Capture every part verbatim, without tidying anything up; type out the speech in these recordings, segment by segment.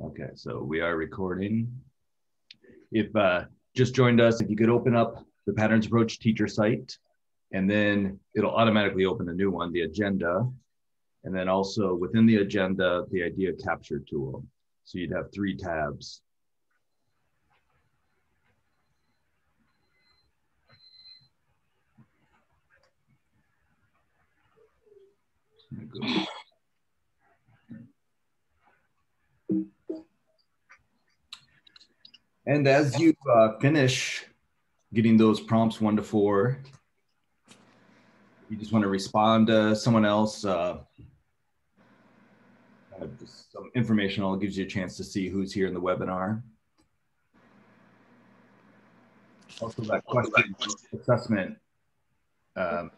Okay, so we are recording. If uh, just joined us, if you could open up the Patterns Approach teacher site, and then it'll automatically open a new one, the agenda, and then also within the agenda, the Idea Capture tool. So you'd have three tabs. And as you uh, finish getting those prompts one to four, you just want to respond to someone else. Uh, uh, just some informational, gives you a chance to see who's here in the webinar. Also, that question assessment. Um,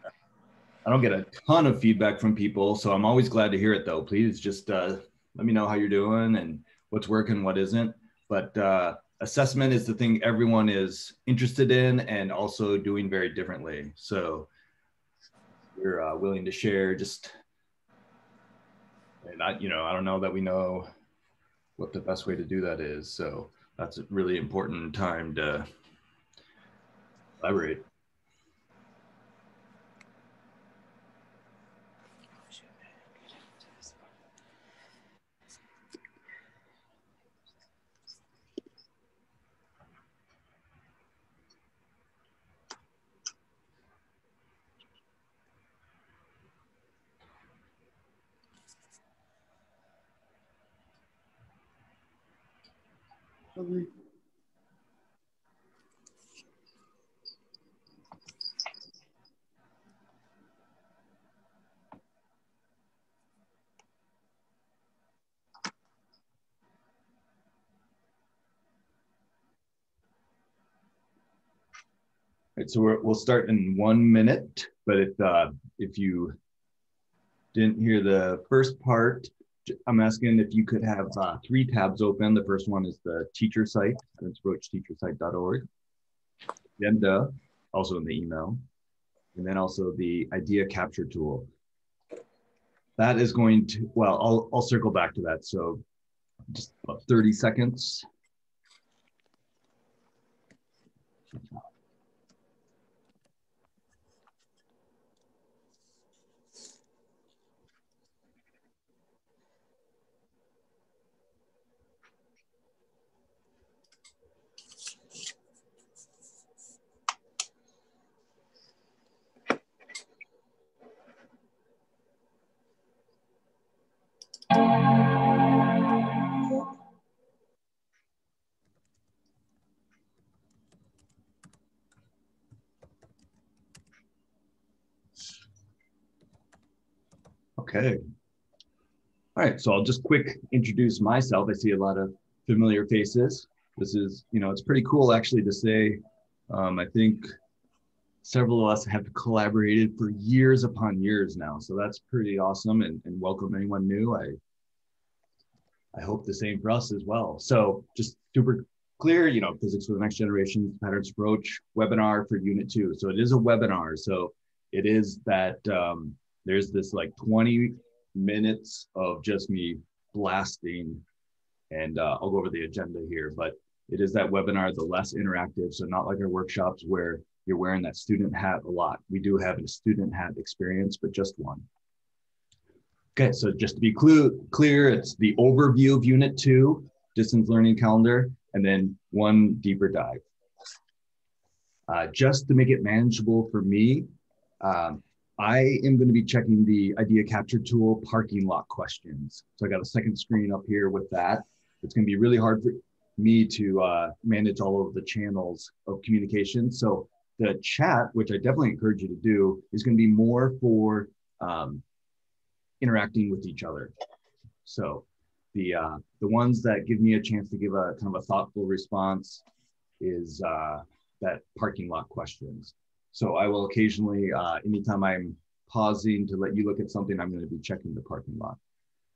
I don't get a ton of feedback from people, so I'm always glad to hear it though. Please just uh, let me know how you're doing and what's working, what isn't. But uh, assessment is the thing everyone is interested in and also doing very differently. So if you're uh, willing to share, just, and I, you know, I don't know that we know what the best way to do that is. So that's a really important time to elaborate. Right, so we're, we'll start in one minute, but if, uh, if you didn't hear the first part, I'm asking if you could have uh, three tabs open. The first one is the teacher site, that's Roach Teacher Site dot org. Agenda, also in the email. And then also the idea capture tool. That is going to, well, I'll, I'll circle back to that. So just about thirty seconds. Okay. All right, so I'll just quick introduce myself. I see a lot of familiar faces. This is, you know, it's pretty cool actually to say, um, I think several of us have collaborated for years upon years now. So that's pretty awesome, and, and welcome anyone new. I, I hope the same for us as well. So just super clear, you know, Physics for the Next Generation, Patterns Approach webinar for unit two. So it is a webinar. So it is that, um, there's this like twenty minutes of just me blasting, and uh, I'll go over the agenda here, but it is that webinar, the less interactive. So not like our workshops where you're wearing that student hat a lot. We do have a student hat experience, but just one. Okay, so just to be clear, it's the overview of unit two, distance learning calendar, and then one deeper dive. Uh, just to make it manageable for me, um, I am going to be checking the idea capture tool parking lot questions. So I got a second screen up here with that. It's going to be really hard for me to uh, manage all of the channels of communication. So the chat, which I definitely encourage you to do, is going to be more for um, interacting with each other. So the, uh, the ones that give me a chance to give a kind of a thoughtful response is uh, that parking lot questions. So I will occasionally, uh, anytime I'm pausing to let you look at something, I'm going to be checking the parking lot,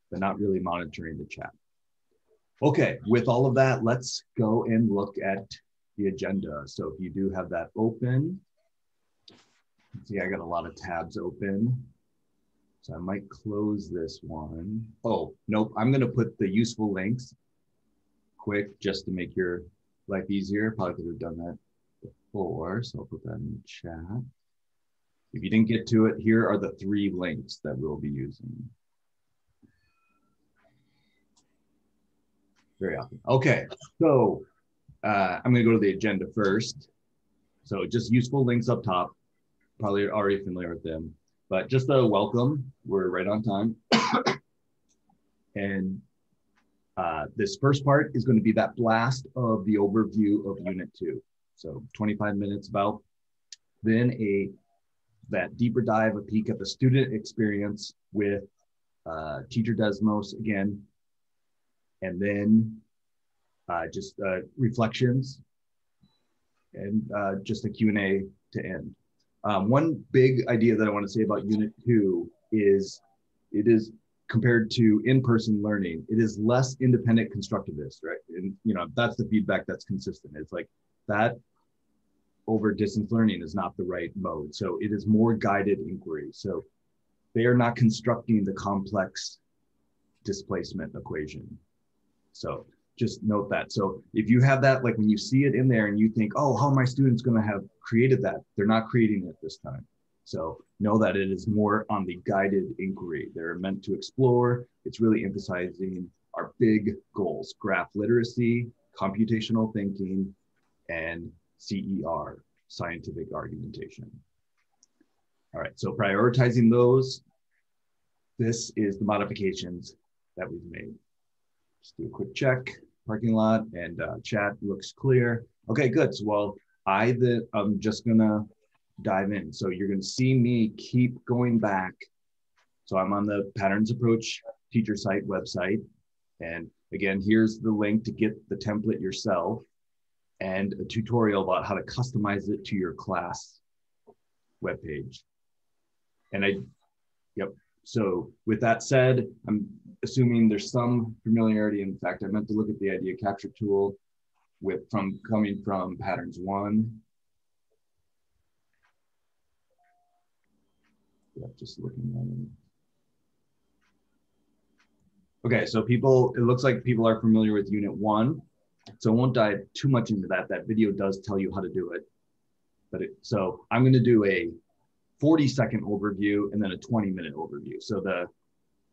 but not really monitoring the chat. Okay, with all of that, let's go and look at the agenda. So if you do have that open, see, I got a lot of tabs open. So I might close this one. Oh, nope, I'm going to put the useful links quick just to make your life easier. Probably could have done that before, so I'll put that in the chat. If you didn't get to it, here are the three links that we'll be using very often. Okay, so uh, I'm gonna go to the agenda first. So just useful links up top, probably already familiar with them, but just a welcome, we're right on time. And uh, this first part is gonna be that blast of the overview of unit two. So twenty-five minutes about, then a that deeper dive, a peek at the student experience with uh, Teacher Desmos again, and then uh, just uh, reflections and uh, just a Q and A to end. Um, one big idea that I want to say about unit two is it is compared to in-person learning, it is less independent constructivist, right? And you know, that's the feedback that's consistent. It's like that over distance learning is not the right mode. So it is more guided inquiry. So they are not constructing the complex displacement equation. So just note that. So if you have that, like when you see it in there and you think, oh, how are my students going to have created that? They're not creating it this time. So know that it is more on the guided inquiry. They're meant to explore. It's really emphasizing our big goals, graph literacy, computational thinking, and C E R, scientific argumentation. All right, so prioritizing those, this is the modifications that we've made. Just do a quick check, parking lot and uh, chat looks clear. Okay, good. So well, I the, I'm just gonna dive in. So you're gonna see me keep going back. So I'm on the Patterns Approach Teacher Site website. And again, here's the link to get the template yourself and a tutorial about how to customize it to your class webpage. And I, yep. So with that said, I'm assuming there's some familiarity. In fact, I meant to look at the idea capture tool with from coming from patterns one. Yeah, just looking at it. Okay, so people, it looks like people are familiar with unit one. So I won't dive too much into that. That video does tell you how to do it. But it, so I'm gonna do a forty second overview and then a twenty minute overview. So the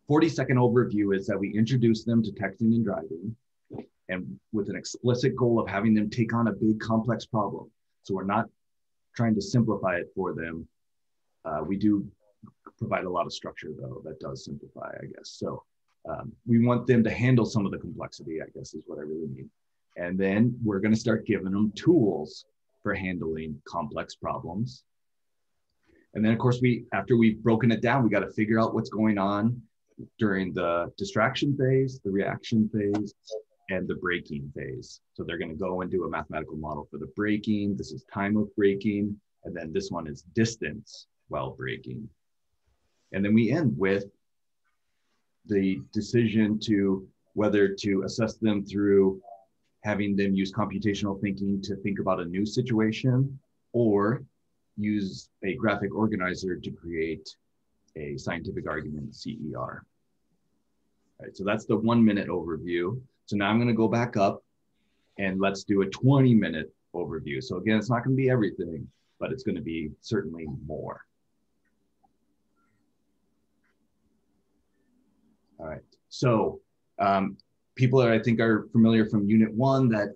forty second overview is that we introduce them to texting and driving and with an explicit goal of having them take on a big complex problem. So we're not trying to simplify it for them. Uh, we do provide a lot of structure though that does simplify, I guess. So um, we want them to handle some of the complexity, I guess is what I really mean. And then we're gonna start giving them tools for handling complex problems. And then of course, we after we've broken it down, we got to figure out what's going on during the distraction phase, the reaction phase, and the breaking phase. So they're going to go and do a mathematical model for the breaking. This is time of breaking. And then this one is distance while breaking. And then we end with the decision to whether to assess them through having them use computational thinking to think about a new situation or use a graphic organizer to create a scientific argument, C E R. All right, so that's the one minute overview. So now I'm gonna go back up and let's do a twenty minute overview. So again, it's not gonna be everything, but it's gonna be certainly more. All right, so um, people that I think are familiar from unit one that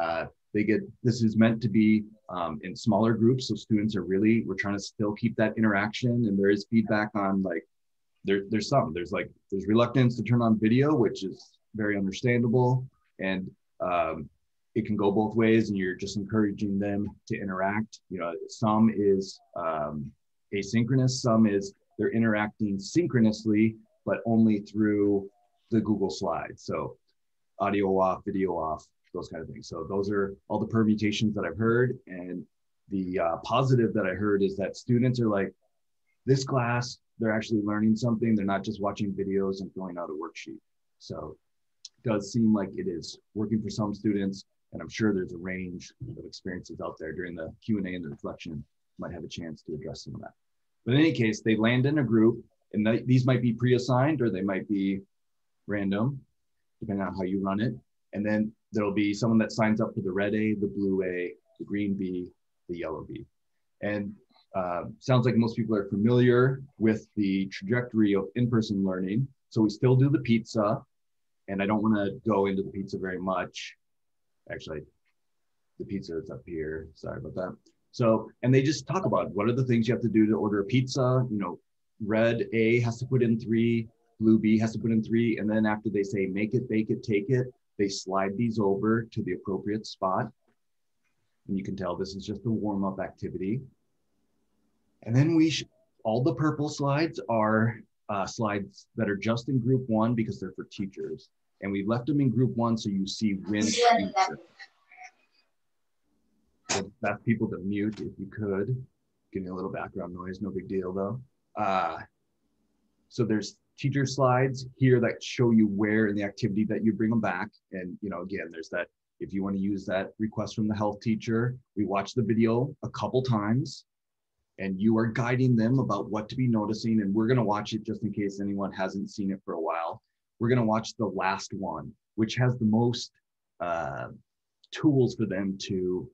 uh, they get, this is meant to be Um, in smaller groups. So students are really, we're trying to still keep that interaction. And there is feedback on like, there, there's some, there's like, there's reluctance to turn on video, which is very understandable. And um, it can go both ways and you're just encouraging them to interact. You know, some is um, asynchronous, some is they're interacting synchronously, but only through the Google Slides. So audio off, video off, those kind of things. So those are all the permutations that I've heard. And the uh, positive that I heard is that students are like, this class, they're actually learning something. They're not just watching videos and filling out a worksheet. So it does seem like it is working for some students. And I'm sure there's a range of experiences out there during the Q and A and the reflection, might have a chance to address some of that. But in any case, they land in a group and they, these might be pre-assigned or they might be random, depending on how you run it. And then there'll be someone that signs up for the red A, the blue A, the green B, the yellow B. And uh, sounds like most people are familiar with the trajectory of in-person learning. So we still do the pizza, and I don't want to go into the pizza very much. Actually, the pizza is up here. Sorry about that. So, and they just talk about what are the things you have to do to order a pizza. You know, red A has to put in three, blue B has to put in three. And then after they say, make it, bake it, take it, they slide these over to the appropriate spot. And you can tell this is just a warm up activity. And then we, sh all the purple slides are uh, slides that are just in group one because they're for teachers. And we left them in group one so you see when teacher. So that's people to mute if you could. Give me a little background noise, no big deal though. Uh, so there's teacher slides here that show you where in the activity that you bring them back. And you know, again, there's that, if you want to use that request from the health teacher, we watch the video a couple times and you are guiding them about what to be noticing. And we're going to watch it just in case anyone hasn't seen it for a while. We're going to watch the last one, which has the most uh, tools for them to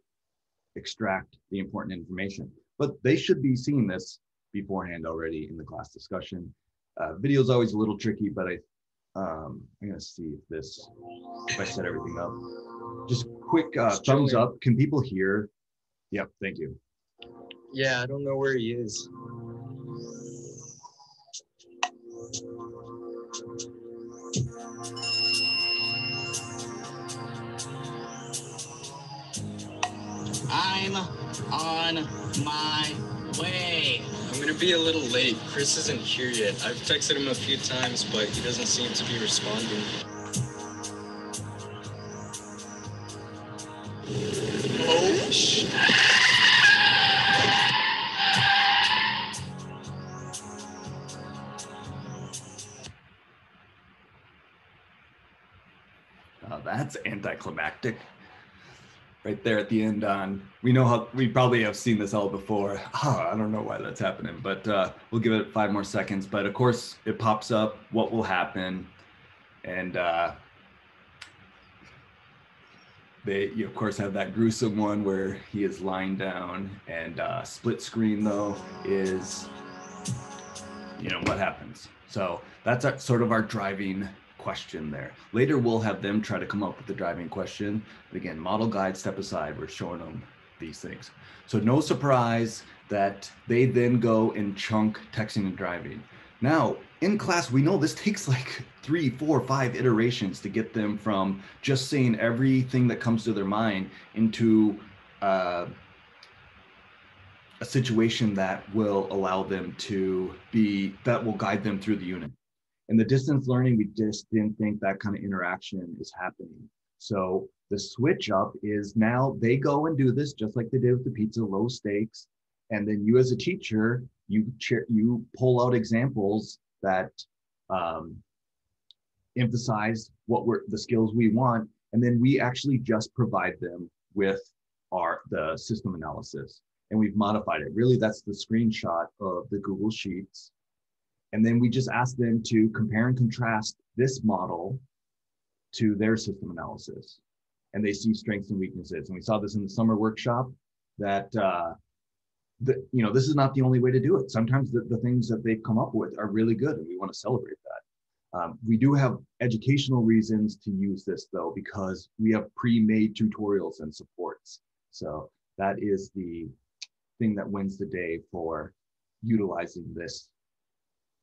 extract the important information. But they should be seeing this beforehand already in the class discussion. Uh, video is always a little tricky, but I, um, I'm going to see if this, if I set everything up. Just quick uh, thumbs up. Can people hear? Yep, thank you. Yeah, I don't know where he is. I'm on my way. I'm going to be a little late. Chris isn't here yet. I've texted him a few times, but he doesn't seem to be responding. Oh, shit. Oh, that's anticlimactic. Right there at the end on, we know how, we probably have seen this all before. Oh, I don't know why that's happening, but uh, we'll give it five more seconds. But of course it pops up, what will happen? And uh, they, you of course have that gruesome one where he is lying down and uh, split screen though is, you know, what happens? So that's our, sort of our driving question there. Later, we'll have them try to come up with the driving question. But again, model guide, step aside, we're showing them these things. So no surprise that they then go and chunk texting and driving. Now, in class, we know this takes like three, four, five iterations to get them from just saying everything that comes to their mind into uh, a situation that will allow them to be, that will guide them through the unit. In the distance learning, we just didn't think that kind of interaction is happening. So the switch up is now they go and do this just like they did with the pizza, low stakes. And then you as a teacher, you, you pull out examples that um, emphasize what we're, the skills we want. And then we actually just provide them with our, the system analysis. And we've modified it. Really, that's the screenshot of the Google Sheets. And then we just ask them to compare and contrast this model to their system analysis. And they see strengths and weaknesses. And we saw this in the summer workshop that, uh, the, you know, this is not the only way to do it. Sometimes the, the things that they've come up with are really good and we want to celebrate that. Um, we do have educational reasons to use this though, because we have pre-made tutorials and supports. So that is the thing that wins the day for utilizing this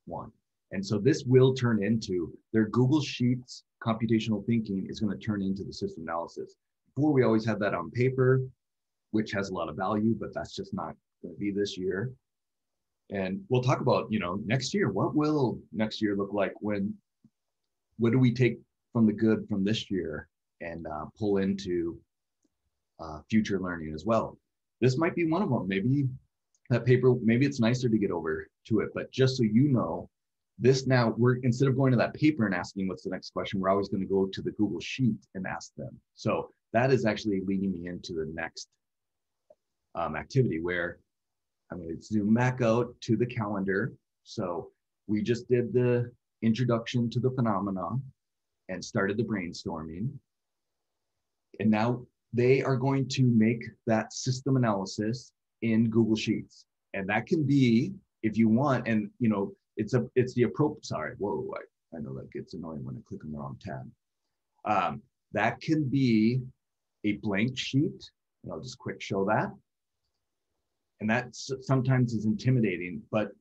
one. And so this will turn into their Google Sheets computational thinking is going to turn into the system analysis. Before we always had that on paper, which has a lot of value, but that's just not going to be this year. And we'll talk about, you know, next year, what will next year look like? When, what do we take from the good from this year and uh, pull into uh, future learning as well? This might be one of them. Maybe that paper, maybe it's nicer to get over to it, but just so you know, this now, we're instead of going to that paper and asking what's the next question, we're always going to go to the Google Sheet and ask them. So that is actually leading me into the next um, activity where I'm going to zoom back out to the calendar. So we just did the introduction to the phenomena and started the brainstorming. And now they are going to make that system analysis in Google Sheets. And that can be, if you want, and you know, it's a it's the appropriate, sorry, whoa, I, I know that gets annoying when I click on the wrong tab. Um, that can be a blank sheet, and I'll just quick show that. And that sometimes is intimidating, but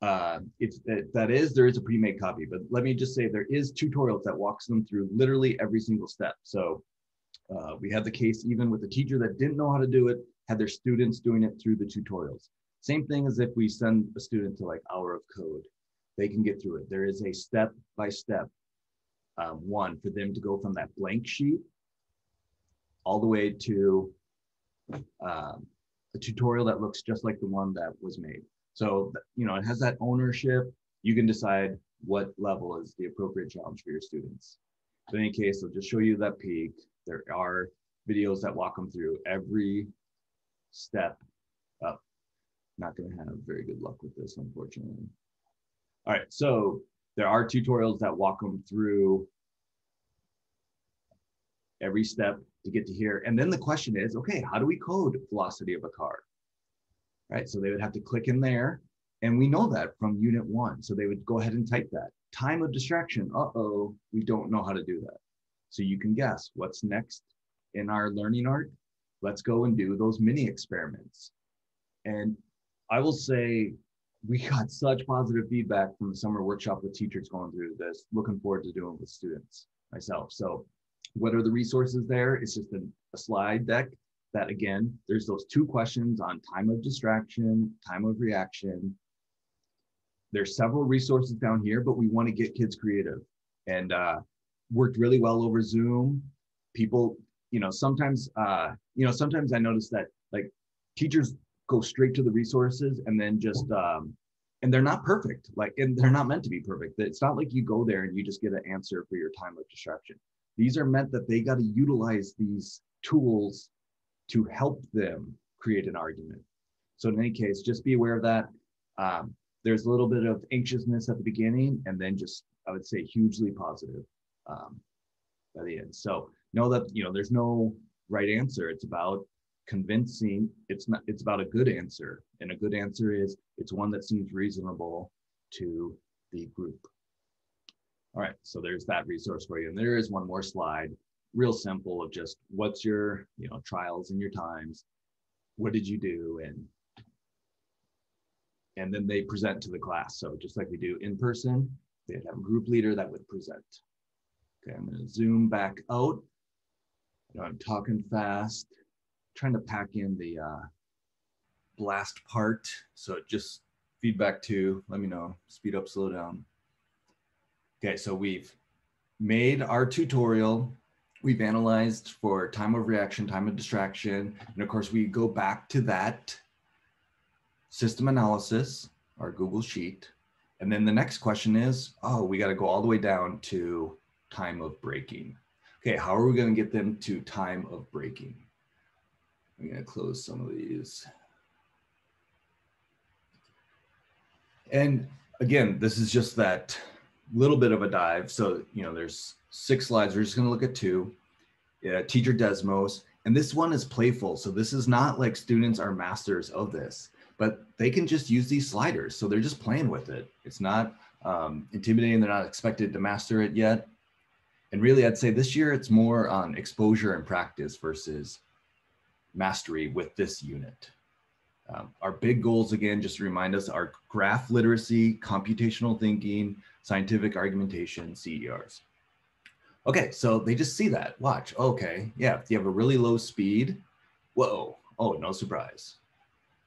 uh, if, if that is, there is a pre-made copy. But let me just say, there is tutorials that walks them through literally every single step. So uh, we had the case even with a teacher that didn't know how to do it, had their students doing it through the tutorials. Same thing as if we send a student to like Hour of Code, they can get through it. There is a step-by-step uh, one for them to go from that blank sheet all the way to um, a tutorial that looks just like the one that was made. So, you know, it has that ownership. You can decide what level is the appropriate challenge for your students. So in any case, I'll just show you that peek. There are videos that walk them through every step up. Not going to have very good luck with this, unfortunately. All right, so there are tutorials that walk them through every step to get to here. And then the question is, okay, how do we code velocity of a car? Right, so they would have to click in there. And we know that from unit one. So they would go ahead and type that. Time of distraction, uh-oh, we don't know how to do that. So you can guess what's next in our learning arc. Let's go and do those mini experiments. And I will say we got such positive feedback from the summer workshop with teachers going through this, looking forward to doing it with students myself. So what are the resources there? It's just a, a slide deck that, again, there's those two questions on time of distraction, time of reaction. There's several resources down here, but we want to get kids creative, and uh, worked really well over Zoom. People, you know, sometimes, uh, you know, sometimes I notice that like teachers go straight to the resources and then just, um, and they're not perfect, like, and they're not meant to be perfect. It's not like you go there and you just get an answer for your time of distraction. These are meant that they got to utilize these tools to help them create an argument. So in any case, just be aware of that. Um, there's a little bit of anxiousness at the beginning, and then just, I would say, hugely positive um, by the end. So know that, you know, there's no right answer. It's about convincing, it's not, it's about a good answer, and a good answer is it's one that seems reasonable to the group. All right, so there's that resource for you, and there is one more slide, real simple, of just what's your, you know, trials and your times, what did you do, and and then they present to the class. So just like we do in person, they'd have a group leader that would present. Okay, I'm going to zoom back out. You know, I'm talking fast, trying to pack in the uh, blast part. So just feedback to, let me know, speed up, slow down. Okay, so we've made our tutorial. We've analyzed for time of reaction, time of distraction. And of course, we go back to that system analysis, our Google Sheet. And then the next question is, oh, we got to go all the way down to time of breaking. Okay, how are we going to get them to time of breaking? I'm going to close some of these. And again, this is just that little bit of a dive. So, you know, there's six slides. We're just going to look at two. Yeah, Teacher Desmos. And this one is playful. So this is not like students are masters of this, but they can just use these sliders. So they're just playing with it. It's not um, intimidating. They're not expected to master it yet. And really, I'd say this year it's more on exposure and practice versus mastery with this unit. Um, our big goals, again, just to remind us, are graph literacy, computational thinking, scientific argumentation, C E Rs. Okay, so they just see that. Watch. Okay, yeah, if you have a really low speed, whoa, oh, no surprise.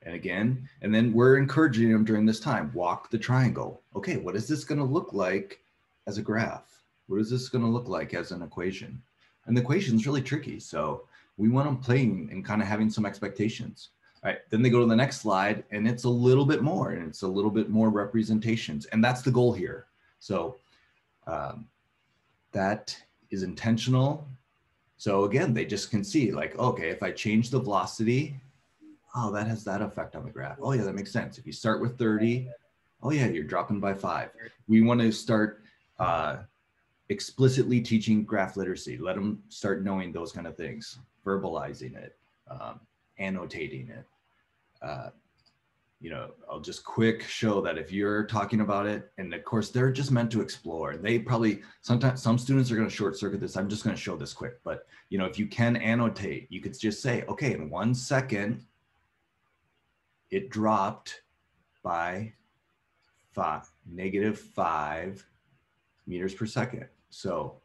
And again, and then we're encouraging them during this time, walk the triangle. Okay, what is this going to look like as a graph? What is this going to look like as an equation? And the equation is really tricky, so we want them playing and kind of having some expectations. All right, then they go to the next slide, and it's a little bit more, and it's a little bit more representations, and that's the goal here. So um, that is intentional. So again, they just can see like, okay, if I change the velocity, oh, that has that effect on the graph. Oh yeah, that makes sense. If you start with thirty, oh yeah, you're dropping by five. We want to start uh, explicitly teaching graph literacy. Let them start knowing those kind of things, verbalizing it, um, annotating it. Uh, you know, I'll just quick show that if you're talking about it, and of course they're just meant to explore. They probably, sometimes some students are going to short circuit this. I'm just going to show this quick, but you know, if you can annotate, you could just say, okay, in one second, it dropped by five, negative five meters per second. So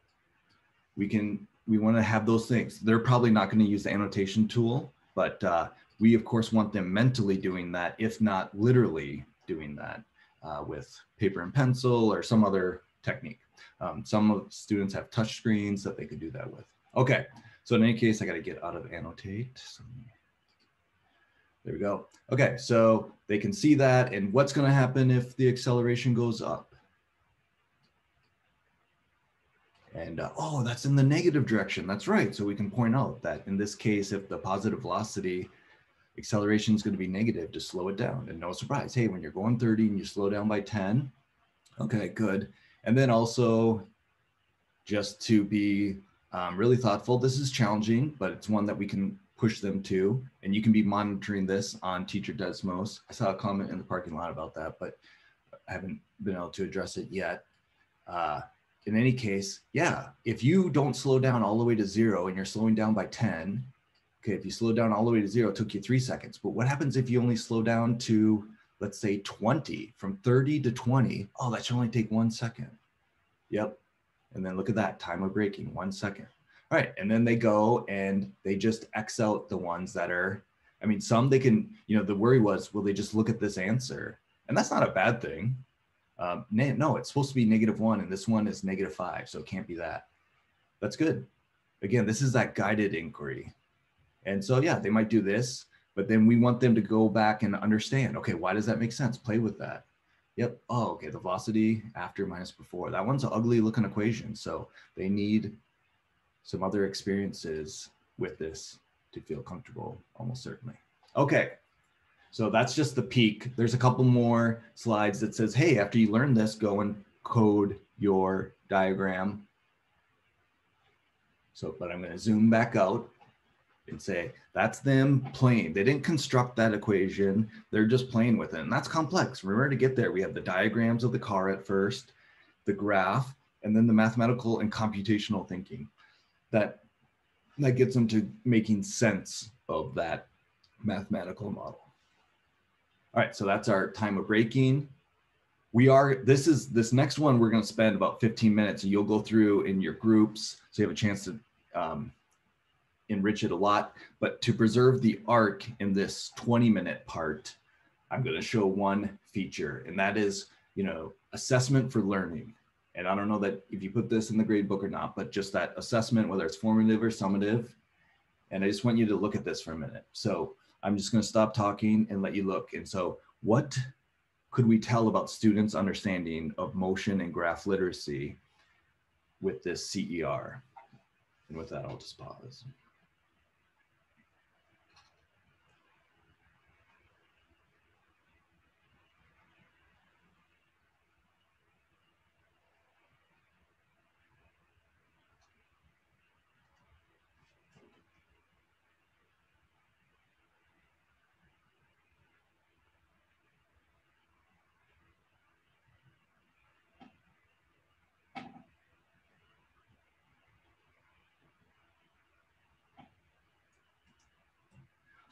we can, we want to have those things. They're probably not going to use the annotation tool, but uh, we of course want them mentally doing that, if not literally doing that uh, with paper and pencil or some other technique. Um, some of students have touch screens that they could do that with. Okay, so in any case, I got to get out of annotate. So there we go. Okay, so they can see that, and what's going to happen if the acceleration goes up? And uh, oh, that's in the negative direction. That's right. So we can point out that in this case, if the positive velocity, acceleration is going to be negative, to slow it down. And no surprise, hey, when you're going thirty and you slow down by ten, okay, good. And then also, just to be um, really thoughtful, this is challenging, but it's one that we can push them to. And you can be monitoring this on Teacher Desmos. I saw a comment in the parking lot about that, but I haven't been able to address it yet. Uh, in any case, yeah, if you don't slow down all the way to zero and you're slowing down by ten, okay, if you slow down all the way to zero, it took you three seconds. But what happens if you only slow down to, let's say, twenty, from thirty to twenty? Oh, that should only take one second. Yep. And then look at that, time of breaking, one second. All right. And then they go and they just X out the ones that are, I mean, some they can, you know, the worry was, will they just look at this answer? And that's not a bad thing. Um, no, it's supposed to be negative one, and this one is negative five, so it can't be that. That's good. Again, this is that guided inquiry. And so, yeah, they might do this, but then we want them to go back and understand, okay, why does that make sense? Play with that. Yep. Oh, okay. The velocity after minus before. That one's an ugly looking equation. So they need some other experiences with this to feel comfortable, almost certainly. Okay. So that's just the peak. There's a couple more slides that says, hey, after you learn this, go and code your diagram. So, but I'm going to zoom back out and say, that's them playing. They didn't construct that equation. They're just playing with it. And that's complex. Remember, to get there, we have the diagrams of the car at first, the graph, and then the mathematical and computational thinking. That, that gets them to making sense of that mathematical model. All right, so that's our time of breaking. We are, this is, this next one, we're gonna spend about fifteen minutes, and you'll go through in your groups, so you have a chance to um, enrich it a lot. But to preserve the arc in this twenty minute part, I'm going to show one feature, and that is, you know, assessment for learning. And I don't know that if you put this in the grade book or not, but just that assessment, whether it's formative or summative. And I just want you to look at this for a minute. So I'm just going to stop talking and let you look. And so what could we tell about students' understanding of motion and graph literacy with this C E R? And with that, I'll just pause.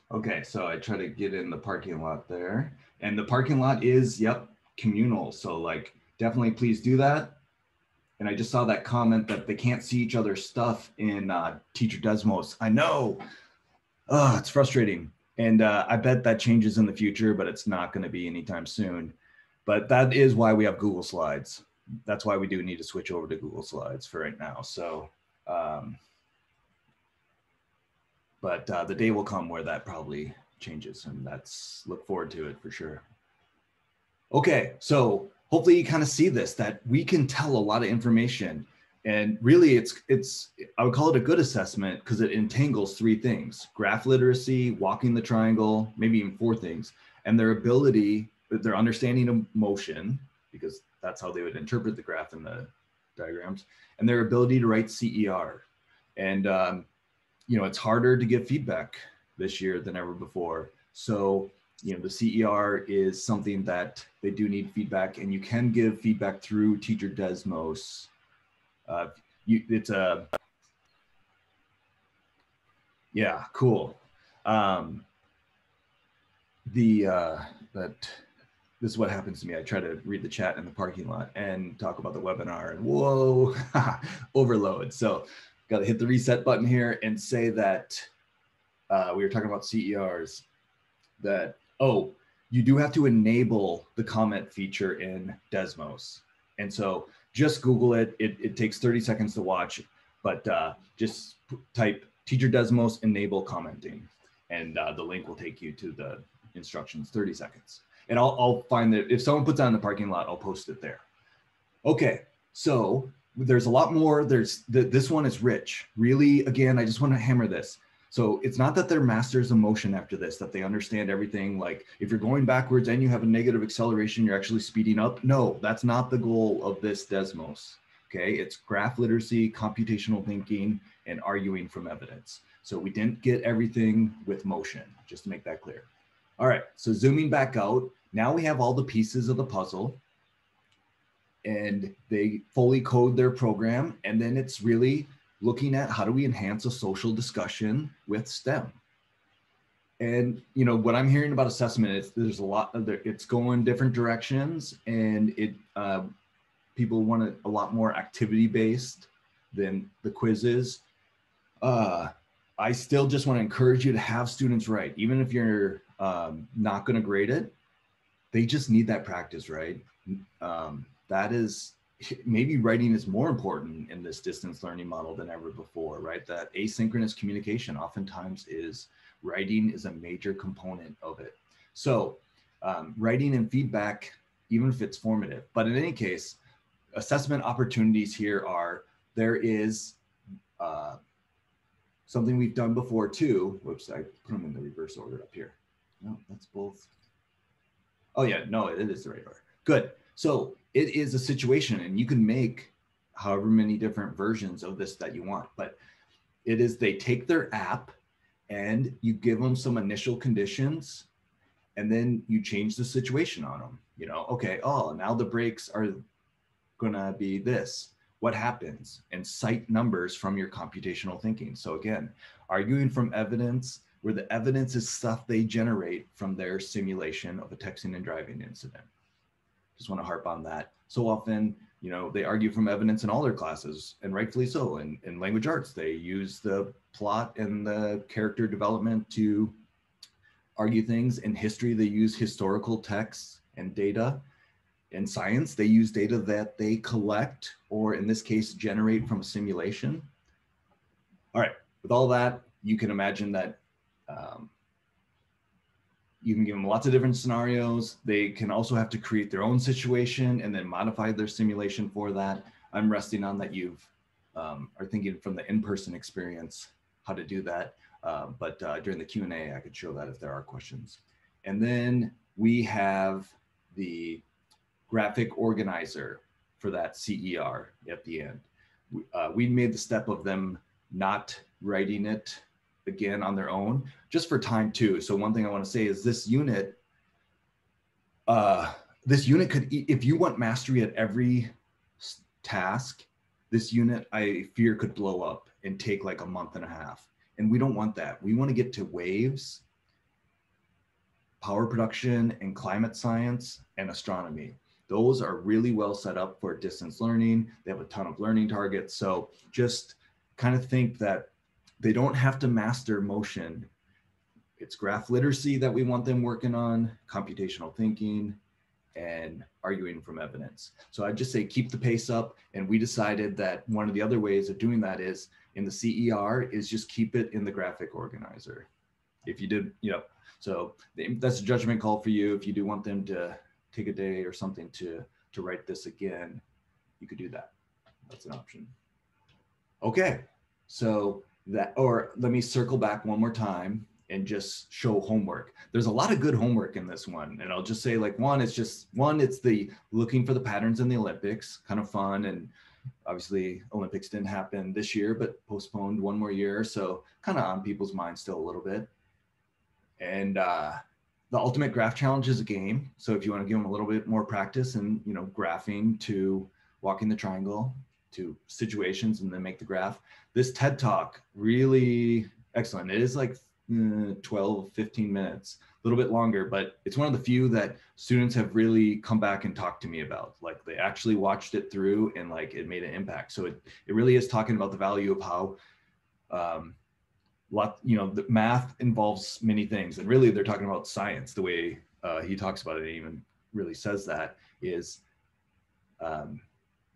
Okay, so I try to get in the parking lot there, and the parking lot is, yep, communal. So like, definitely please do that. And I just saw that comment that they can't see each other's stuff in uh, Teacher Desmos. I know, oh, it's frustrating. And uh, I bet that changes in the future, but it's not gonna be anytime soon. But that is why we have Google Slides. That's why we do need to switch over to Google Slides for right now. So. Um, But uh, the day will come where that probably changes, and that's, look forward to it for sure. Okay, so hopefully you kind of see this, that we can tell a lot of information, and really it's, it's I would call it a good assessment because it entangles three things: graph literacy, walking the triangle, maybe even four things, and their ability, their understanding of motion, because that's how they would interpret the graph and the diagrams, and their ability to write C E R. And, um, you know, it's harder to give feedback this year than ever before. So, you know, the C E R is something that they do need feedback, and you can give feedback through Teacher Desmos. Uh, you, it's a, yeah, cool. Um, the, uh, that, this is what happens to me. I try to read the chat in the parking lot and talk about the webinar, and whoa, overload. So got to hit the reset button here and say that uh, we were talking about C E Rs, that, oh, you do have to enable the comment feature in Desmos. And so just Google it. It, it takes thirty seconds to watch, but uh, just type Teacher Desmos enable commenting, and uh, the link will take you to the instructions, thirty seconds. And I'll, I'll find that if someone puts it on the parking lot, I'll post it there. Okay, so there's a lot more. There's th this one is rich. Really, again, I just want to hammer this. So it's not that they're masters of motion after this, that they understand everything. Like if you're going backwards and you have a negative acceleration, you're actually speeding up. No, that's not the goal of this Desmos. Okay, it's graph literacy, computational thinking, and arguing from evidence. So we didn't get everything with motion, just to make that clear. All right, so zooming back out, now we have all the pieces of the puzzle, and they fully code their program. And then it's really looking at how do we enhance a social discussion with STEM. And you know what I'm hearing about assessment is there's a lot of there, it's going different directions, and it uh, people want it a lot more activity based than the quizzes. Uh, I still just want to encourage you to have students write, even if you're um, not going to grade it. They just need that practice, right? Um, that is, maybe writing is more important in this distance learning model than ever before, right? That asynchronous communication oftentimes is, writing is a major component of it. So um, writing and feedback, even if it's formative, but in any case, assessment opportunities here are, there is uh, something we've done before too. Whoops, I put them in the reverse order up here. No, that's both. Oh yeah, no, it is the right order. Good. So it is a situation, and you can make however many different versions of this that you want, but it is, they take their app and you give them some initial conditions, and then you change the situation on them. You know, okay, oh, now the breaks are gonna be this. What happens? And cite numbers from your computational thinking. So again, arguing from evidence, where the evidence is stuff they generate from their simulation of a texting and driving incident. Just want to harp on that. So often, you know, they argue from evidence in all their classes, and rightfully so. In, in language arts, they use the plot and the character development to argue things. In history, they use historical texts and data. In science, they use data that they collect, or in this case, generate from a simulation. All right, with all that, you can imagine that Um, you can give them lots of different scenarios. They can also have to create their own situation and then modify their simulation for that. I'm resting on that you've um, are thinking from the in-person experience how to do that. Uh, but uh, during the Q and A, I could show that if there are questions. And then we have the graphic organizer for that C E R at the end. We, uh, we made the step of them not writing it again on their own, just for time too. So one thing I want to say is this unit, uh, this unit could, if you want mastery at every task, this unit I fear could blow up and take like a month and a half. And we don't want that. We want to get to waves, power production, and climate science and astronomy. Those are really well set up for distance learning. They have a ton of learning targets. So just kind of think that they don't have to master motion. It's graph literacy that we want them working on, computational thinking, and arguing from evidence. So I'd just say keep the pace up. And we decided that one of the other ways of doing that is in the C E R is just keep it in the graphic organizer. If you did, you know, so that's a judgment call for you. If you do want them to take a day or something to, to write this again, you could do that. That's an option. Okay, so that, or let me circle back one more time and just show homework. There's a lot of good homework in this one. And I'll just say like one, it's just one, it's the looking for the patterns in the Olympics, kind of fun. And Obviously, Olympics didn't happen this year, but postponed one more year. So kind of on people's minds still a little bit. And uh, the Ultimate Graph Challenge is a game. So if you want to give them a little bit more practice and, you know, graphing to walking the triangle to situations and then make the graph. This TED Talk, really excellent. It is like twelve, fifteen minutes, a little bit longer, but it's one of the few that students have really come back and talked to me about. Like they actually watched it through and like it made an impact. So it, it really is talking about the value of how, um, lot, you know, the math involves many things. And really they're talking about science, the way uh, he talks about it, even really says that is, um,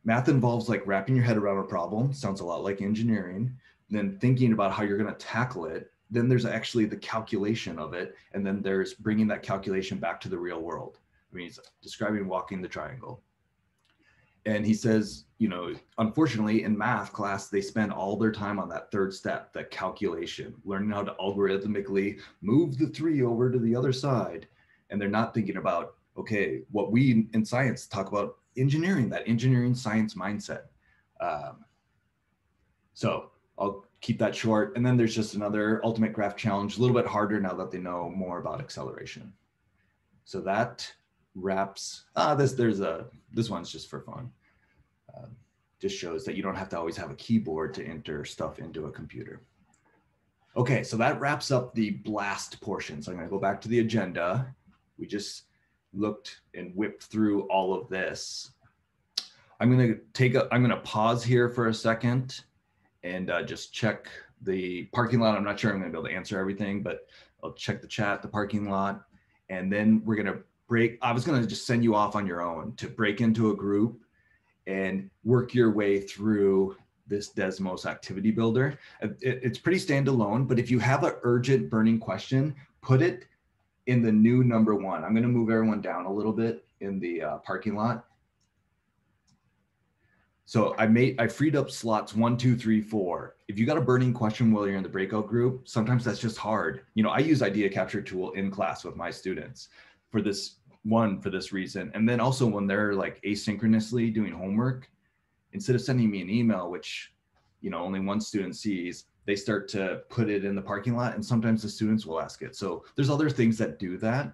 math involves like wrapping your head around a problem, sounds a lot like engineering, then thinking about how you're going to tackle it. Then there's actually the calculation of it. And then there's bringing that calculation back to the real world. I mean, he's describing walking the triangle. And he says, you know, unfortunately in math class, they spend all their time on that third step, that calculation, learning how to algorithmically move the three over to the other side. And they're not thinking about, okay, what we in science talk about engineering, that engineering science mindset. Um, so I'll keep that short. And then there's just another Ultimate Graph Challenge, a little bit harder now that they know more about acceleration. So that wraps, ah, this, there's a, this one's just for fun. Uh, just shows that you don't have to always have a keyboard to enter stuff into a computer. Okay, so that wraps up the blast portion. So I'm gonna go back to the agenda. We just looked and whipped through all of this. I'm gonna take a, I'm gonna pause here for a second and uh, just check the parking lot. I'm not sure I'm gonna be able to answer everything, but I'll check the chat, the parking lot, and then we're gonna break. I was gonna just send you off on your own to break into a group and work your way through this Desmos activity builder. It, it's pretty standalone, but if you have an urgent burning question, put it in the new number one. I'm gonna move everyone down a little bit in the uh, parking lot. So I made, I freed up slots one, two, three, four. If you got a burning question while you're in the breakout group, sometimes that's just hard. You know, I use Idea Capture tool in class with my students for this one, for this reason. And then also when they're like asynchronously doing homework, instead of sending me an email, which, you know, only one student sees, they start to put it in the parking lot, and sometimes the students will ask it. So there's other things that do that,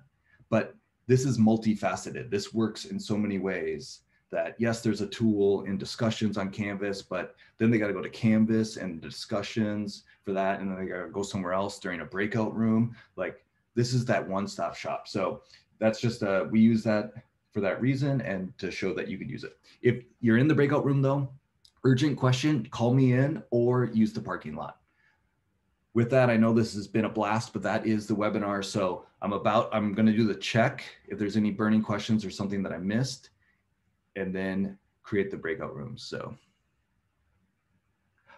but this is multifaceted. This works in so many ways that yes, there's a tool in discussions on Canvas, but then they got to go to Canvas and discussions for that. And then they got to go somewhere else during a breakout room. Like this is that one-stop shop. So that's just, uh, we use that for that reason and to show that you can use it. If you're in the breakout room though, urgent question, call me in or use the parking lot. With that, I know this has been a blast, but that is the webinar. So I'm about, I'm going to do the check if there's any burning questions or something that I missed, and then create the breakout rooms. So,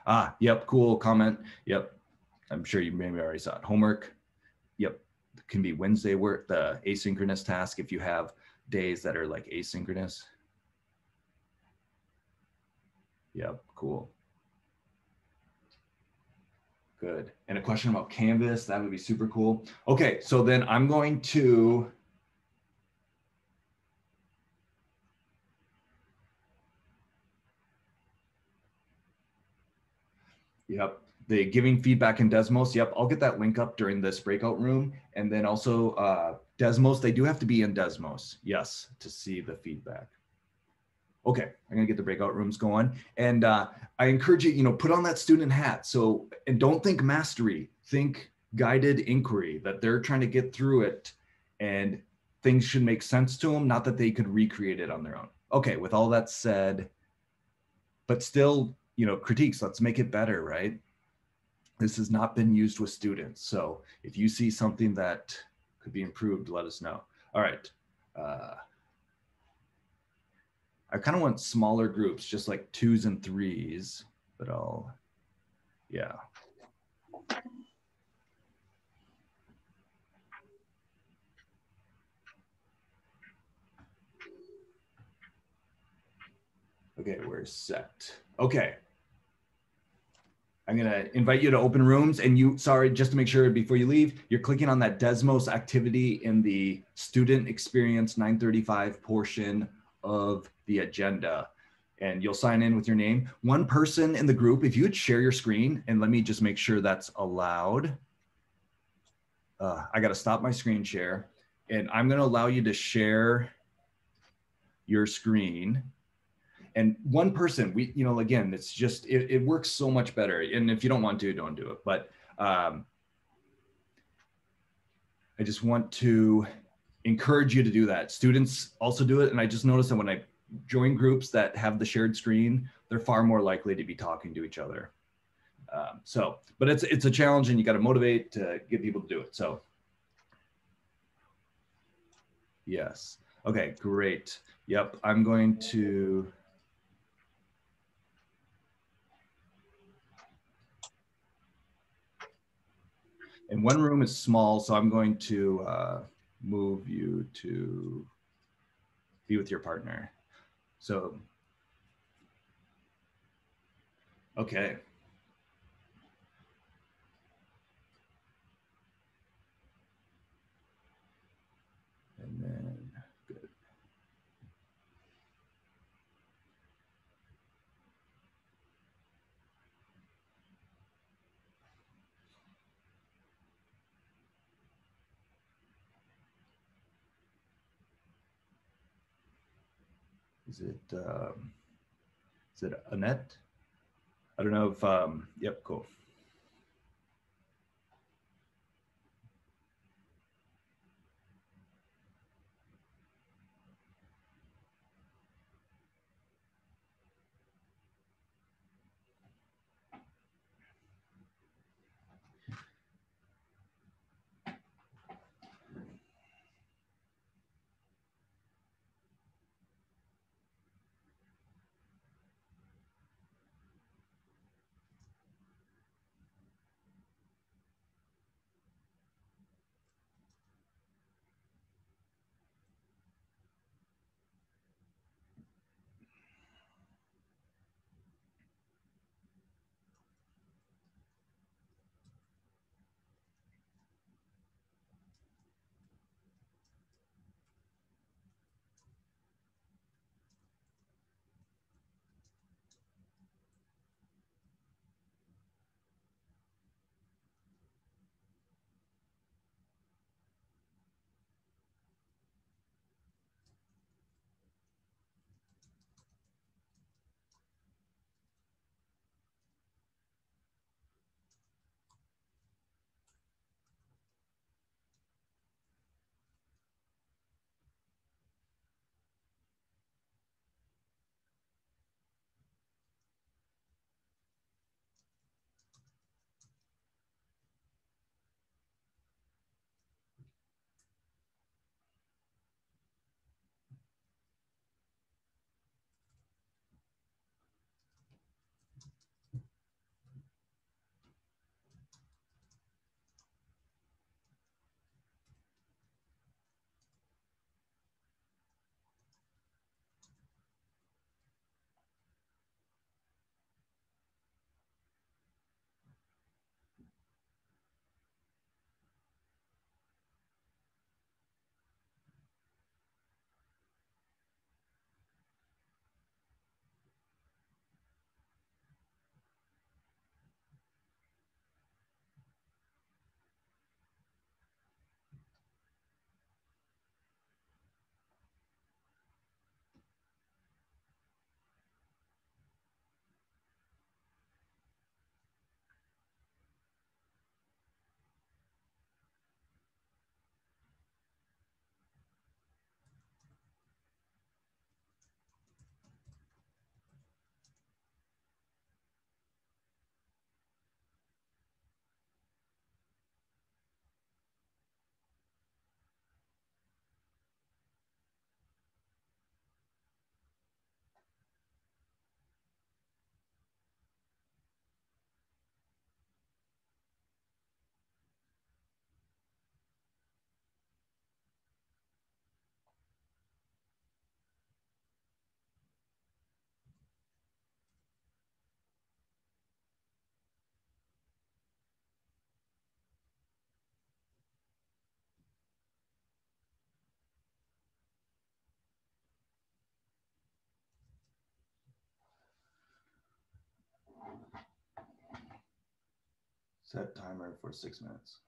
ah, yep, cool comment. Yep, I'm sure you maybe already saw it. Homework, yep, it can be Wednesday work, the asynchronous task if you have days that are like asynchronous. Yep, cool. Good. And a question about Canvas, that would be super cool. Okay, so then I'm going to, yep, the giving feedback in Desmos. Yep, I'll get that link up during this breakout room. And then also uh, Desmos, they do have to be in Desmos, yes, to see the feedback. Okay, I'm gonna get the breakout rooms going. And uh, I encourage you, you know, put on that student hat. So, and don't think mastery, think guided inquiry, that they're trying to get through it and things should make sense to them, not that they could recreate it on their own. Okay, with all that said, but still, you know, critiques, let's make it better, right? This has not been used with students. So if you see something that could be improved, let us know. All right. Uh, I kind of want smaller groups, just like twos and threes, but I'll, yeah. Okay, we're set. Okay. I'm gonna invite you to open rooms, and you, sorry, just to make sure before you leave, you're clicking on that Desmos activity in the student experience nine thirty-five portion of the agenda. and you'll sign in with your name. One person in the group, if you would share your screen, and let me just make sure that's allowed. Uh, I gotta stop my screen share, and I'm gonna allow you to share your screen. And one person, we, you know, again, it's just, it, it works so much better. And if you don't want to, don't do it. But um, I just want to encourage you to do that. Students also do it. And I just noticed that when I join groups that have the shared screen, they're far more likely to be talking to each other. Um, so, but it's, it's a challenge, and you got to motivate to get people to do it. So, yes. Okay, great. Yep, I'm going to... And one room is small, so I'm going to uh, move you to be with your partner. So, okay. And then, good. Is it, um, is it Annette? I don't know if, um, yep, cool. Set timer for six minutes.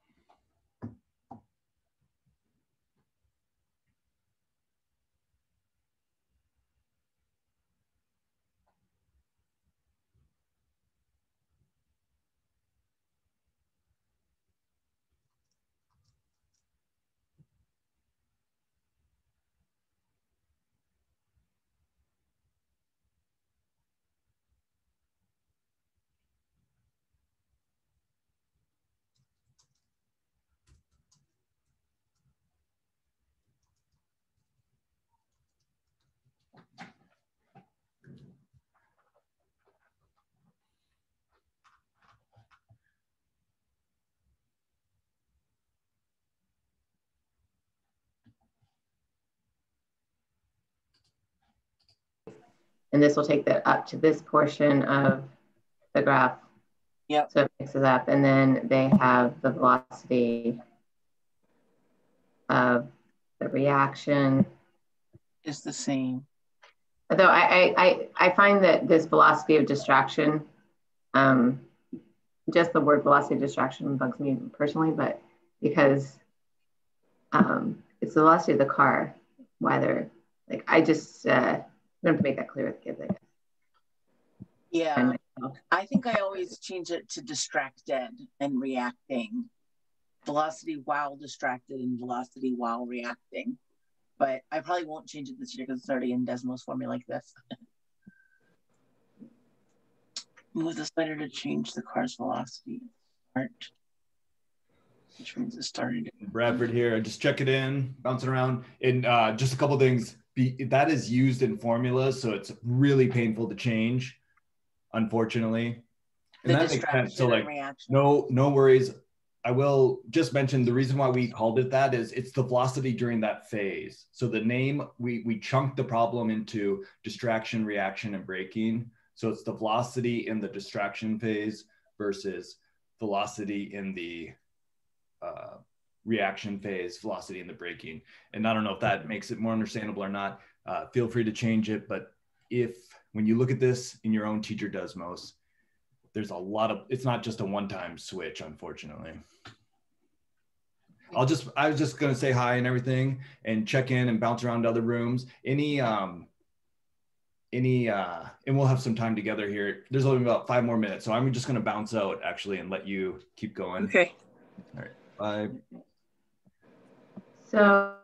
And this will take that up to this portion of the graph. Yep. So it mixes up, and then they have the velocity of the reaction. Is the same. Although I, I, I find that this velocity of distraction, um, just the word velocity of distraction bugs me personally, but because um, it's the velocity of the car, whether, like I just, uh, I have to make that clear with kids, I guess. Yeah, I think I always change it to distracted and reacting. Velocity while distracted and velocity while reacting. But I probably won't change it this year because it's already in Desmos for me like this. Move the slider to change the car's velocity. Start. Which means it started. Bradford here, just check it in, bouncing around. And uh, just a couple things. Be, that is used in formulas, so it's really painful to change, unfortunately. And the that makes sense. So, like, no, no worries. I will just mention the reason why we called it that is it's the velocity during that phase. So the name, we we chunked the problem into distraction, reaction, and braking. So it's the velocity in the distraction phase versus velocity in the uh, reaction phase, velocity in the braking. And I don't know if that makes it more understandable or not. Uh, feel free to change it. But if, when you look at this in your own Teacher Desmos, there's a lot of, it's not just a one-time switch, unfortunately. I'll just, I was just gonna say hi and everything and check in and bounce around to other rooms. Any, um, any, uh, and we'll have some time together here. There's only about five more minutes. So I'm just gonna bounce out actually and let you keep going. Okay. All right, bye. So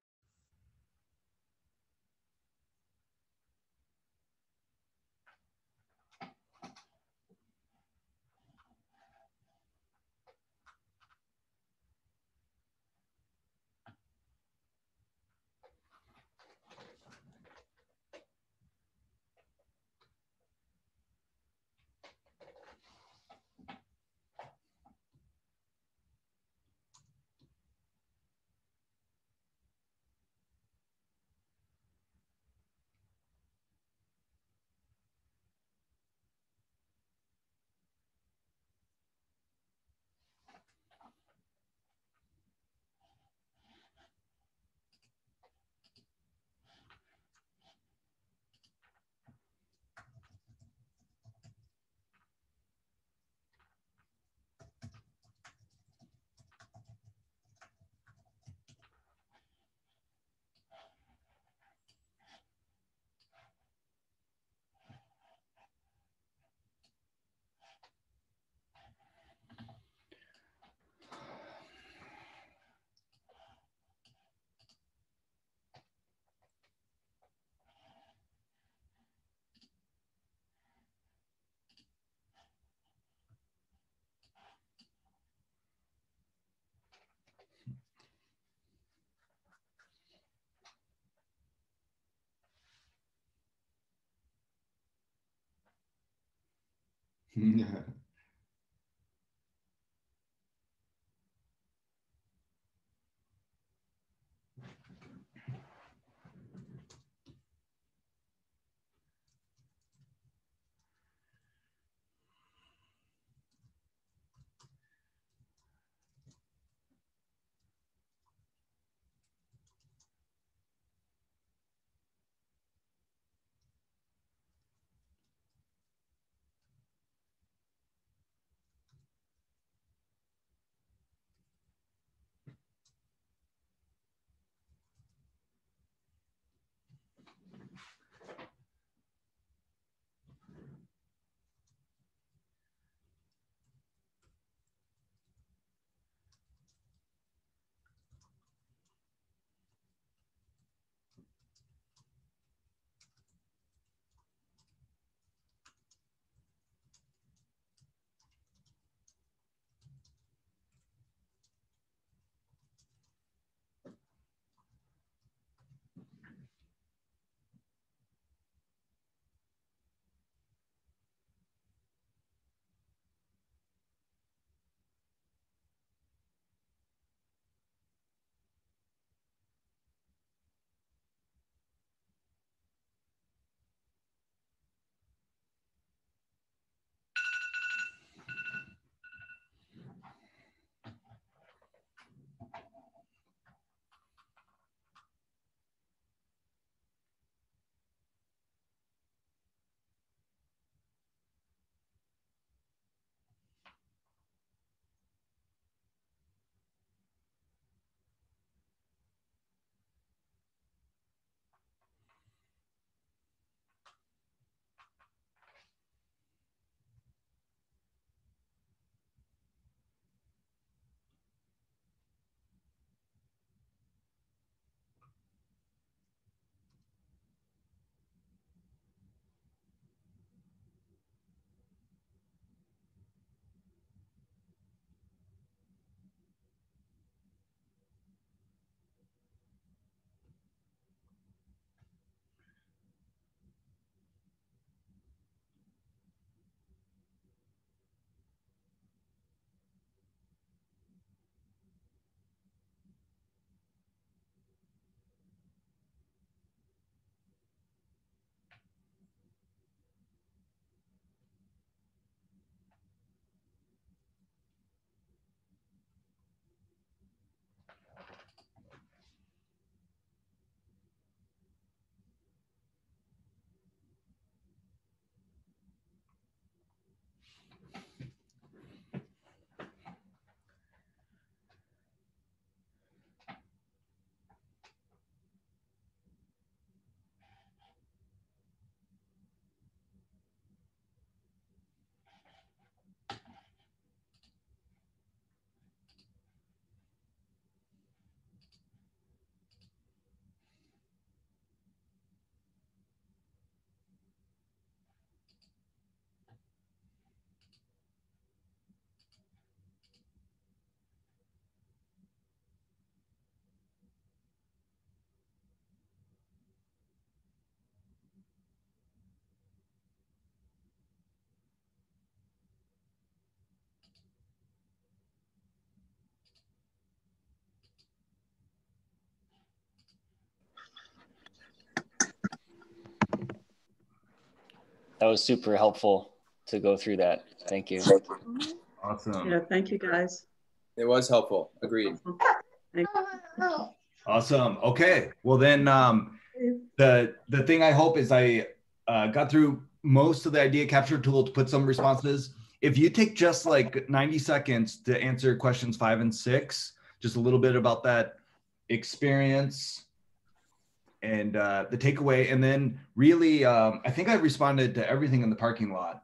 yeah. that was super helpful to go through that. Thank you. Awesome. Yeah, thank you guys. It was helpful. Agreed. Awesome. Okay. Well, then um, the the thing I hope is I uh, got through most of the idea capture tool to put some responses. If you take just like ninety seconds to answer questions five and six, just a little bit about that experience and uh, the takeaway. And then really, um, I think I responded to everything in the parking lot.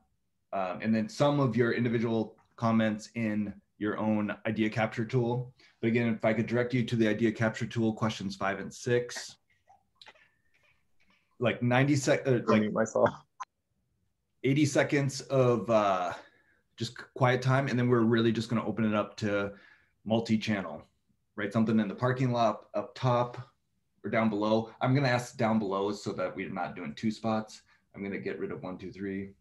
Um, and then some of your individual comments in your own idea capture tool. But again, if I could direct you to the idea capture tool, questions five and six, like ninety seconds, uh, like myself, eighty seconds of uh, just quiet time. And then we're really just gonna open it up to multi-channel, right? Something in the parking lot up top or down below. I'm gonna ask down below so that we're not doing two spots. I'm gonna get rid of one, two, three.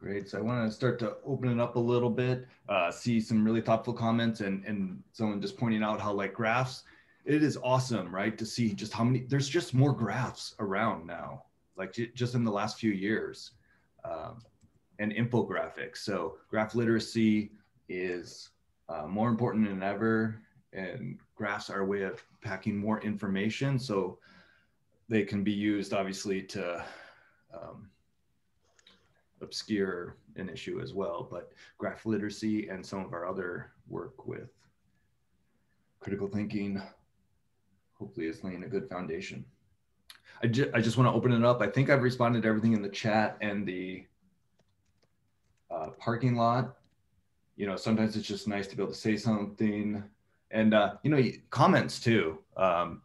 Great. So I want to start to open it up a little bit, uh, see some really thoughtful comments and, and someone just pointing out how like graphs, it is awesome, right? To see just how many, there's just more graphs around now, like just in the last few years, um, and infographics. So graph literacy is uh, more important than ever, and graphs are a way of packing more information. So they can be used obviously to, um, obscure an issue as well, but graph literacy and some of our other work with critical thinking hopefully is laying a good foundation. I, ju I just want to open it up. I think I've responded to everything in the chat and the uh, parking lot. You know, sometimes it's just nice to be able to say something and, uh, you know, comments too. Um,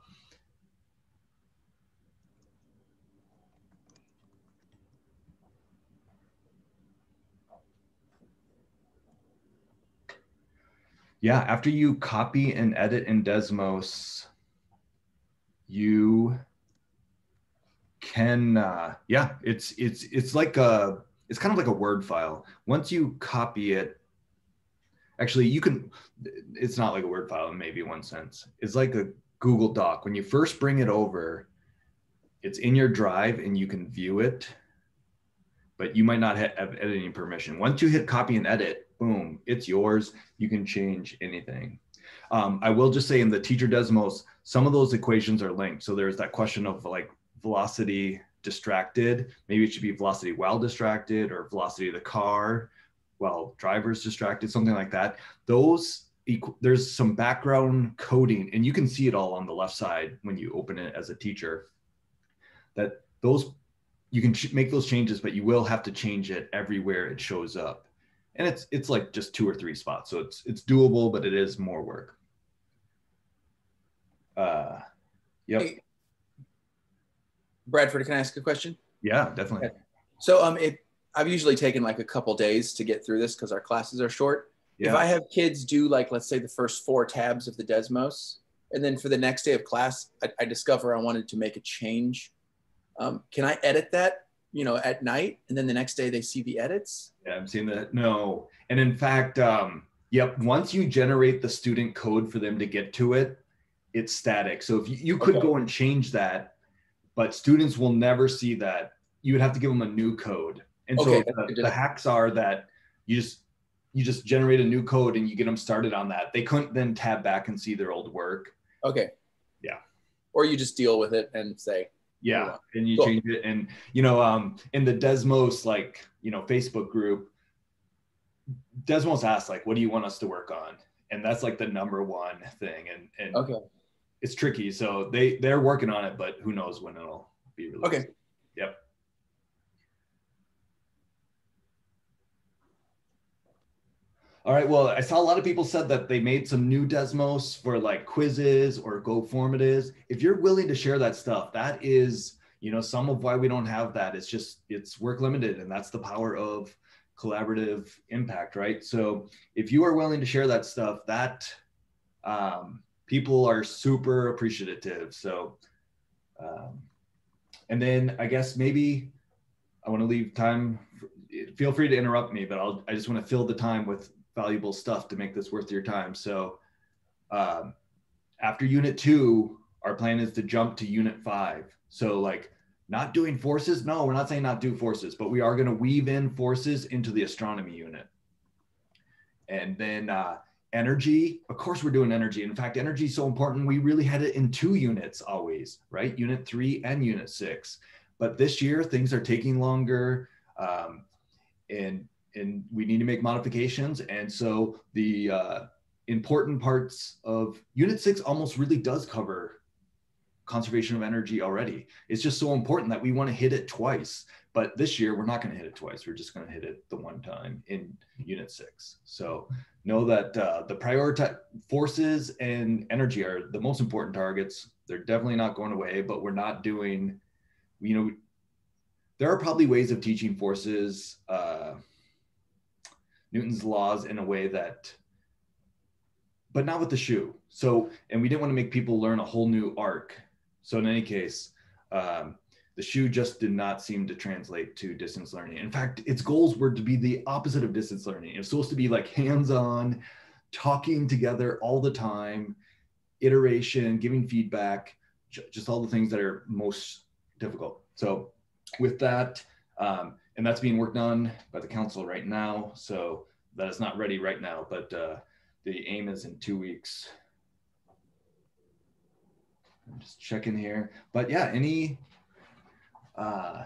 Yeah, after you copy and edit in Desmos, you can, uh, yeah, it's it's it's like a, it's kind of like a Word file. Once you copy it, actually you can, it's not like a Word file in maybe one sense. It's like a Google Doc. When you first bring it over, it's in your drive and you can view it, but you might not have editing permission. Once you hit copy and edit, boom, it's yours. You can change anything. Um, I will just say in the Teacher Desmos, some of those equations are linked. So there's that question of like velocity distracted. Maybe it should be velocity while distracted or velocity of the car while driver's distracted, something like that. Those, there's some background coding and you can see it all on the left side when you open it as a teacher. That those, you can make those changes, but you will have to change it everywhere it shows up. And it's it's like just two or three spots, so it's it's doable, but it is more work. Uh, yep. Hey, Bradford, can I ask a question? Yeah, definitely. Okay. So um, if I've usually taken like a couple days to get through this because our classes are short. Yeah. If I have kids do like let's say the first four tabs of the Desmos, and then for the next day of class, I, I discover I wanted to make a change. Um, can I edit that? You know, at night, and then the next day they see the edits? Yeah, I'm seeing that, no. And in fact, um, yep, once you generate the student code for them to get to it, it's static. So if you, you could okay. go and change that but students will never see that. You would have to give them a new code. And okay, so the, the hacks are that you just you just generate a new code and you get them started on that. They couldn't then tab back and see their old work. Okay. Yeah. Or you just deal with it and say, yeah, and you cool. change it. And, you know, um, in the Desmos, like, you know, Facebook group, Desmos asks, like, what do you want us to work on? And that's like the number one thing. And, and okay. it's tricky. So they, they're working on it, but who knows when it'll be released. Okay. Yep. All right. Well, I saw a lot of people said that they made some new Desmos for like quizzes or GoFormatives. If you're willing to share that stuff, that is, you know, some of why we don't have that. It's just, it's work limited, and that's the power of collaborative impact, right? So if you are willing to share that stuff, that um, people are super appreciative. So, um, and then I guess maybe I want to leave time. Feel free to interrupt me, but I'll, I just want to fill the time with valuable stuff to make this worth your time. So um, after unit two, our plan is to jump to unit five. So like not doing forces. No, we're not saying not do forces, but we are going to weave in forces into the astronomy unit. And then uh, energy, of course we're doing energy. In fact, energy is so important. We really had it in two units always, right? Unit three and unit six. But this year things are taking longer. Um, and and we need to make modifications. And so the uh, important parts of unit six almost really does cover conservation of energy already. It's just so important that we want to hit it twice, but this year we're not going to hit it twice. We're just going to hit it the one time in unit six. So know that uh, the priority forces and energy are the most important targets. They're definitely not going away, but we're not doing, you know, there are probably ways of teaching forces, uh, Newton's laws in a way that, but not with the shoe. So, and we didn't want to make people learn a whole new arc. So in any case, um, the shoe just did not seem to translate to distance learning. In fact, its goals were to be the opposite of distance learning. It was supposed to be like hands-on, talking together all the time, iteration, giving feedback, just all the things that are most difficult. So with that, um, and that's being worked on by the council right now. So that is not ready right now, but uh, the aim is in two weeks. I'm just checking here, but yeah, any, uh,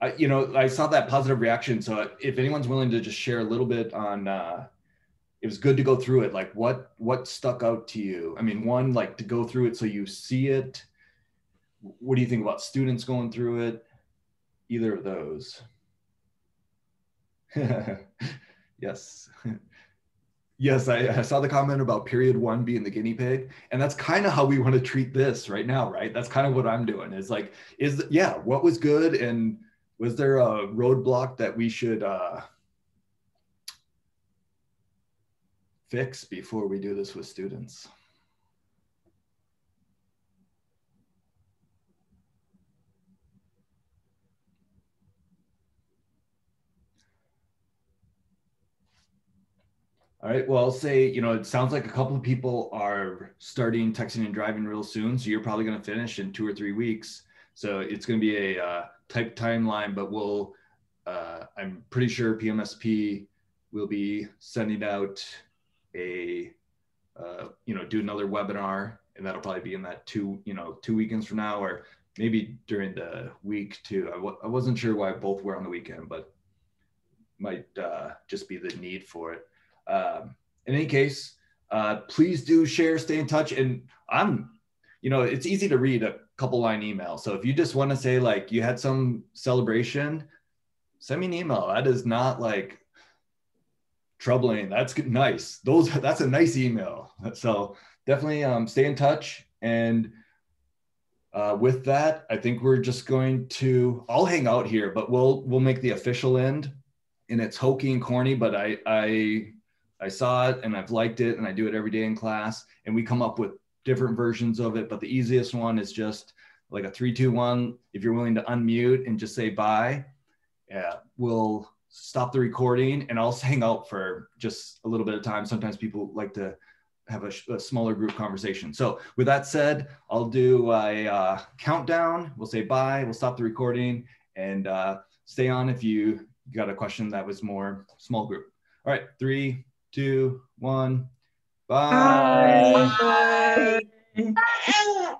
I, you know, I saw that positive reaction. So if anyone's willing to just share a little bit on, uh, it was good to go through it. Like what, what stuck out to you? I mean, one, like to go through it so you see it. What do you think about students going through it? Either of those. Yes. Yes, I, I saw the comment about period one being the guinea pig. And that's kind of how we want to treat this right now, right? That's kind of what I'm doing. It's like, is yeah, what was good? And was there a roadblock that we should uh, fix before we do this with students? All right, well, I'll say, you know, it sounds like a couple of people are starting texting and driving real soon. So you're probably going to finish in two or three weeks. So it's going to be a uh, tight timeline, but we'll, uh, I'm pretty sure P M S P will be sending out a, uh, you know, do another webinar, and that'll probably be in that two, you know, two weekends from now, or maybe during the week too. I, w I wasn't sure why both were on the weekend, but might uh, just be the need for it. Um, in any case, uh, please do share, stay in touch. And I'm, you know, it's easy to read a couple line email. So if you just want to say like you had some celebration, send me an email. That is not like troubling. That's good, nice. Those, that's a nice email. So definitely um, stay in touch. And uh, with that, I think we're just going to, I'll hang out here, but we'll, we'll make the official end. And it's hokey and corny, but I, I, I saw it and I've liked it and I do it every day in class, and we come up with different versions of it. But the easiest one is just like a three, two, one. If you're willing to unmute and just say bye, yeah, we'll stop the recording and I'll hang out for just a little bit of time. Sometimes people like to have a, a smaller group conversation. So with that said, I'll do a uh, countdown. We'll say bye, we'll stop the recording, and uh, stay on if you got a question that was more small group. All right, three, two, one, bye. Bye. Bye.